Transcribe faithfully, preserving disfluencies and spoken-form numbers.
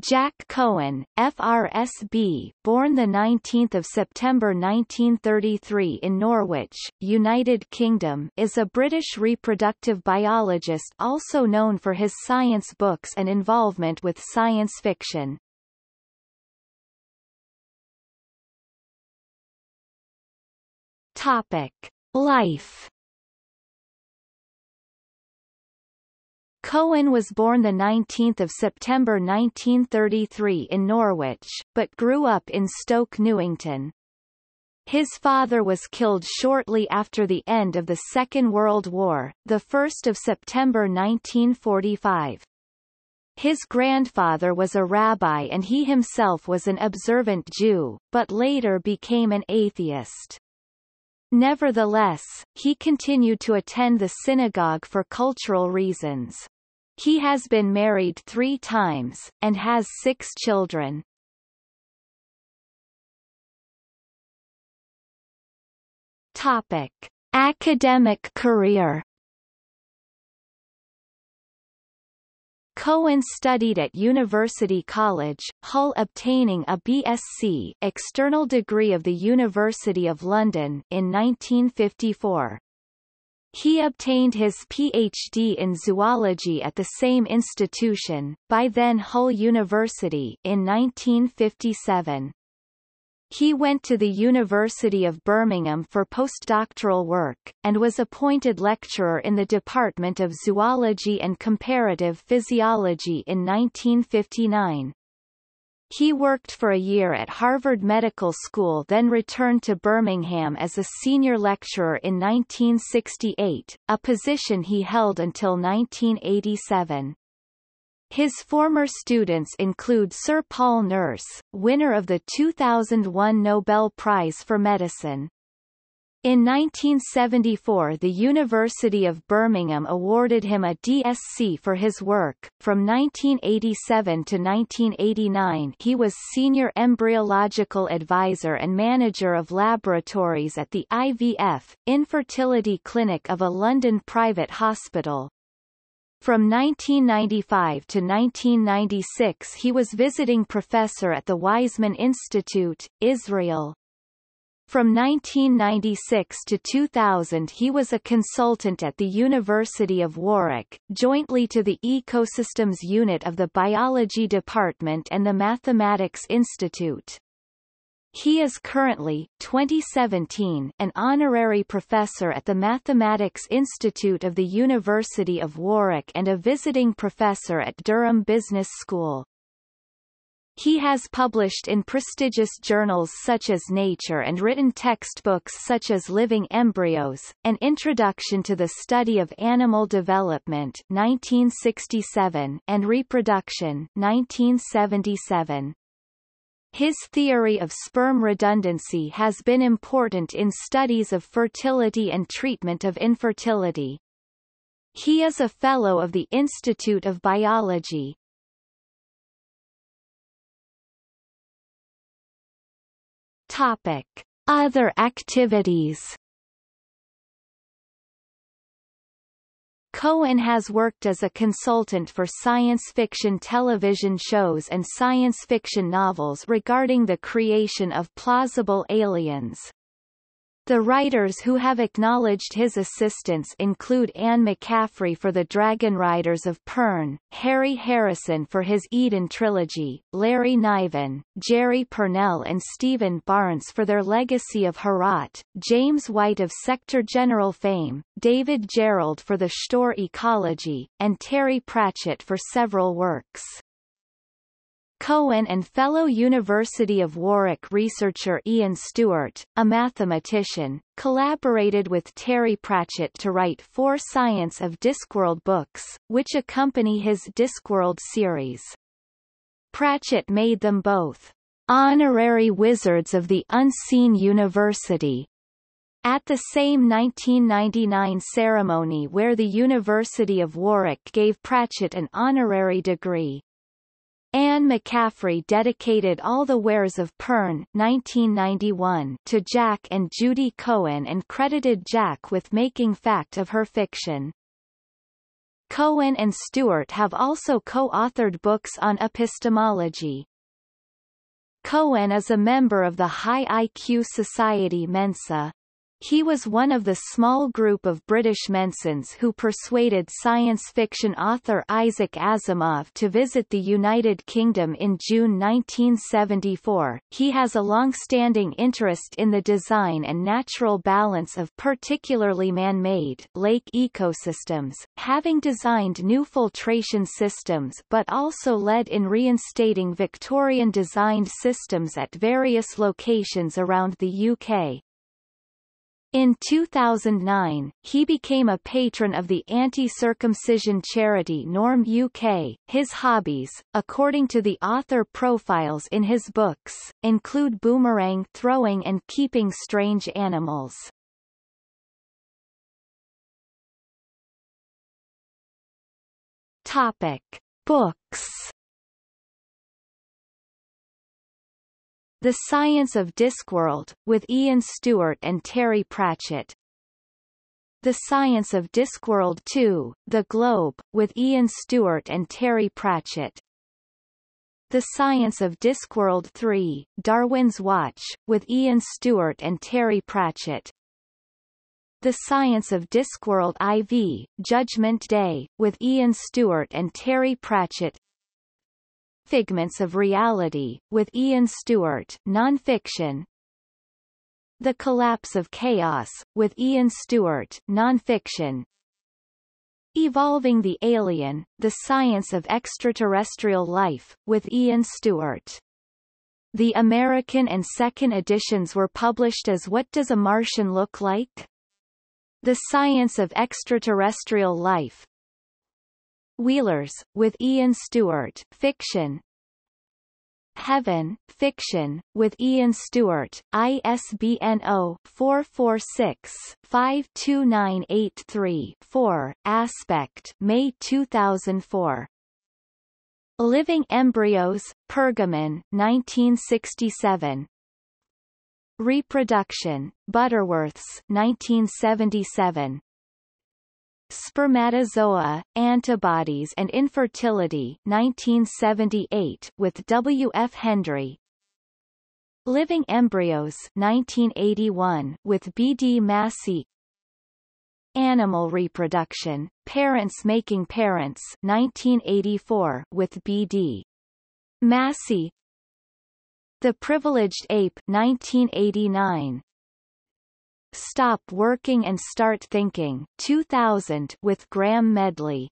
Jack Cohen, F R S B, born the nineteenth of September nineteen thirty-three in Norwich, United Kingdom, is a British reproductive biologist also known for his science books and involvement with science fiction. Topic: Life. Cohen was born nineteenth of September nineteen thirty-three in Norwich, but grew up in Stoke Newington. His father was killed shortly after the end of the Second World War, the first of September nineteen forty-five. His grandfather was a rabbi and he himself was an observant Jew, but later became an atheist. Nevertheless, he continued to attend the synagogue for cultural reasons. He has been married three times, and has six children. Topic: Academic career. Cohen studied at University College, Hull, obtaining a B S c external degree of the University of London in nineteen fifty-four. He obtained his P H D in zoology at the same institution, by then Hull University, in nineteen fifty-seven. He went to the University of Birmingham for postdoctoral work, and was appointed lecturer in the Department of Zoology and Comparative Physiology in nineteen fifty-nine. He worked for a year at Harvard Medical School, then returned to Birmingham as a senior lecturer in nineteen sixty-eight, a position he held until nineteen eighty-seven. His former students include Sir Paul Nurse, winner of the two thousand one Nobel Prize for Medicine. In nineteen seventy-four, the University of Birmingham awarded him a D S c for his work. From nineteen eighty-seven to nineteen eighty-nine, he was senior embryological advisor and manager of laboratories at the I V F, infertility clinic of a London private hospital. From nineteen ninety-five to nineteen ninety-six, he was visiting professor at the Weizmann Institute, Israel. From nineteen ninety-six to two thousand, he was a consultant at the University of Warwick, jointly to the Ecosystems Unit of the Biology Department and the Mathematics Institute. He is currently, twenty seventeen, an honorary professor at the Mathematics Institute of the University of Warwick and a visiting professor at Durham Business School. He has published in prestigious journals such as Nature and written textbooks such as Living Embryos, An Introduction to the Study of Animal Development nineteen sixty-seven and Reproduction nineteen seventy-seven. His theory of sperm redundancy has been important in studies of fertility and treatment of infertility. He is a fellow of the Institute of Biology. Topic: Other activities. Cohen has worked as a consultant for science fiction television shows and science fiction novels regarding the creation of plausible aliens. The writers who have acknowledged his assistance include Anne McCaffrey for the Dragonriders of Pern, Harry Harrison for his Eden trilogy, Larry Niven, Jerry Pournelle and Stephen Barnes for their Legacy of Herat, James White of Sector General fame, David Gerald for the Story Ecology, and Terry Pratchett for several works. Cohen and fellow University of Warwick researcher Ian Stewart, a mathematician, collaborated with Terry Pratchett to write four Science of Discworld books, which accompany his Discworld series. Pratchett made them both honorary Wizards of the Unseen University at the same nineteen ninety-nine ceremony where the University of Warwick gave Pratchett an honorary degree. Anne McCaffrey dedicated All the Wares of Pern nineteen ninety-one to Jack and Judy Cohen and credited Jack with making fact of her fiction. Cohen and Stewart have also co-authored books on epistemology. Cohen is a member of the high I Q society Mensa. He was one of the small group of British Mensans who persuaded science fiction author Isaac Asimov to visit the United Kingdom in June nineteen seventy-four. He has a long-standing interest in the design and natural balance of particularly man-made lake ecosystems, having designed new filtration systems but also led in reinstating Victorian-designed systems at various locations around the U K. In two thousand nine, he became a patron of the anti-circumcision charity Norm U K. His hobbies, according to the author profiles in his books, include boomerang throwing and keeping strange animals. Topic: Books. The Science of Discworld, with Ian Stewart and Terry Pratchett. The Science of Discworld two, The Globe, with Ian Stewart and Terry Pratchett. The Science of Discworld three, Darwin's Watch, with Ian Stewart and Terry Pratchett. The Science of Discworld four, Judgment Day, with Ian Stewart and Terry Pratchett. Figments of Reality, with Ian Stewart, nonfiction. The Collapse of Chaos, with Ian Stewart, nonfiction. Evolving the Alien, The Science of Extraterrestrial Life, with Ian Stewart. The American and second editions were published as What Does a Martian Look Like? The Science of Extraterrestrial Life. Wheelers, with Ian Stewart, fiction. Heaven, fiction, with Ian Stewart, I S B N zero four four six five two nine eight three four, Aspect, May two thousand four. Living Embryos, Pergamon, nineteen sixty-seven. Reproduction, Butterworths, nineteen seventy-seven. Spermatozoa, Antibodies and Infertility, nineteen seventy-eight, with W F Hendry. Living Embryos, nineteen eighty-one, with B D Massey. Animal Reproduction, Parents Making Parents, nineteen eighty-four, with B D Massey. The Privileged Ape, nineteen eighty-nine. Stop Working and Start Thinking, two thousand, with Graham Medley.